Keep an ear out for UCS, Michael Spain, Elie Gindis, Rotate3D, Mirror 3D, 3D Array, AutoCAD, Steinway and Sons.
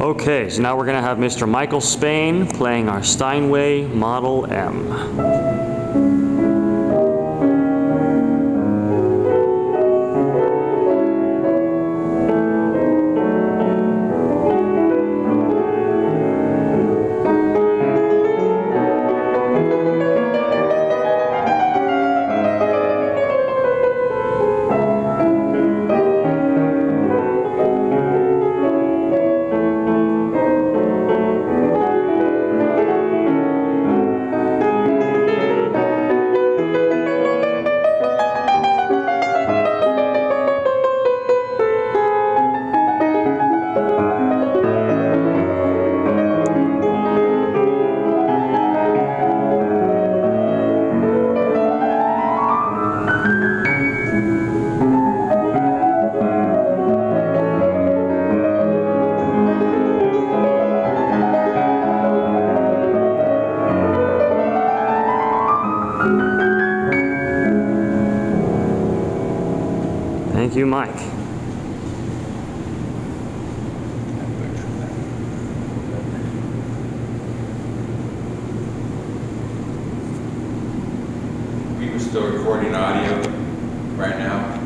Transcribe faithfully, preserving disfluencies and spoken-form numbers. Okay, so now we're going to have Mister Michael Spain playing our Steinway Model M. Thank you, Mike. We were still recording audio right now.